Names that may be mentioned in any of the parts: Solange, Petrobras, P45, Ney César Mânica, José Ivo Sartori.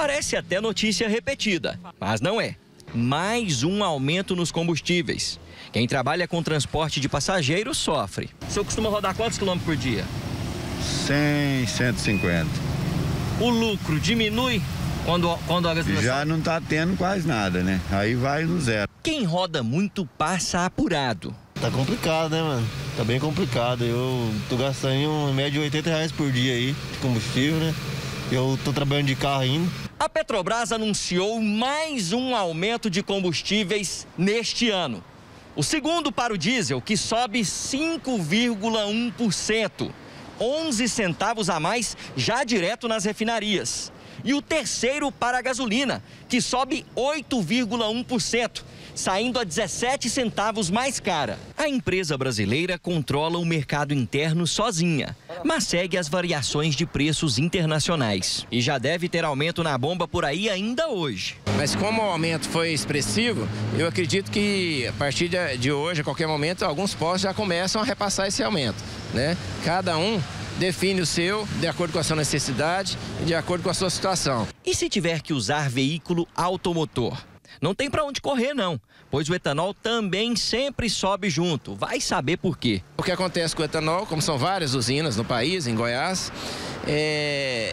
Parece até notícia repetida, mas não é. Mais um aumento nos combustíveis. Quem trabalha com transporte de passageiros sofre. O senhor costuma rodar quantos quilômetros por dia? 100, 150. O lucro diminui quando a gasolina já sai? Não está tendo quase nada, né? Aí vai no zero. Quem roda muito passa apurado. Tá complicado, né, mano? Tá bem complicado. Eu tô gastando em média de R$80 por dia aí de combustível, né? Eu tô trabalhando de carro ainda. A Petrobras anunciou mais um aumento de combustíveis neste ano. O segundo para o diesel, que sobe 5,1%. 11 centavos a mais já direto nas refinarias. E o terceiro para a gasolina, que sobe 8,1%, saindo a 17 centavos mais cara. A empresa brasileira controla o mercado interno sozinha, mas segue as variações de preços internacionais. E já deve ter aumento na bomba por aí ainda hoje. Mas como o aumento foi expressivo, eu acredito que a partir de hoje, a qualquer momento, alguns postos já começam a repassar esse aumento, né? Cada um define o seu, de acordo com a sua necessidade e de acordo com a sua situação. E se tiver que usar veículo automotor? Não tem para onde correr não, pois o etanol também sempre sobe junto, vai saber por quê. O que acontece com o etanol, como são várias usinas no país, em Goiás,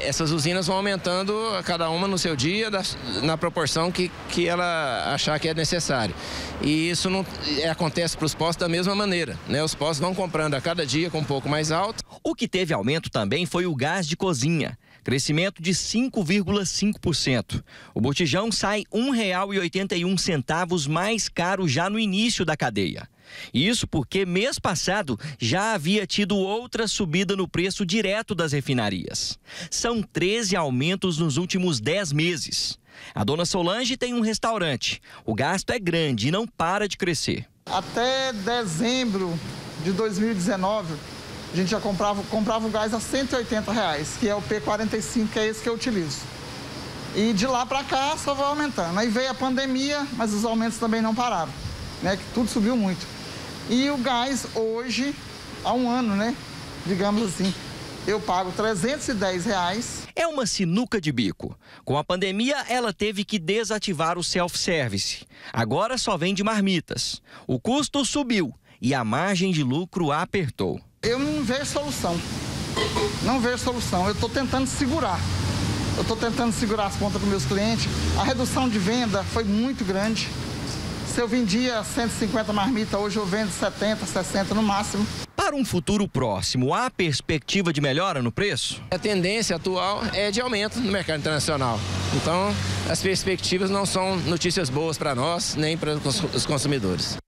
essas usinas vão aumentando cada uma no seu dia, na proporção que ela achar que é necessário. E isso não acontece para os postos da mesma maneira, né? Os postos vão comprando a cada dia com um pouco mais alto. O que teve aumento também foi o gás de cozinha. Crescimento de 5,5%. O botijão sai R$ 1,81 mais caro já no início da cadeia. Isso porque mês passado já havia tido outra subida no preço direto das refinarias. São 13 aumentos nos últimos 10 meses. A dona Solange tem um restaurante. O gasto é grande e não para de crescer. Até dezembro de 2019... a gente já comprava o gás a R$180, que é o P45, que é esse que eu utilizo. E de lá para cá só vai aumentando. Aí veio a pandemia, mas os aumentos também não pararam, né? Que tudo subiu muito. E o gás hoje, há um ano, né? Digamos assim, eu pago R$310. É uma sinuca de bico. Com a pandemia, ela teve que desativar o self-service. Agora só vende marmitas. O custo subiu e a margem de lucro apertou. Eu não vejo solução, não vejo solução. Eu estou tentando segurar. Eu estou tentando segurar as contas com meus clientes. A redução de venda foi muito grande. Se eu vendia 150 marmitas, hoje eu vendo 70, 60 no máximo. Para um futuro próximo, há perspectiva de melhora no preço? A tendência atual é de aumento no mercado internacional. Então, as perspectivas não são notícias boas para nós, nem para os consumidores.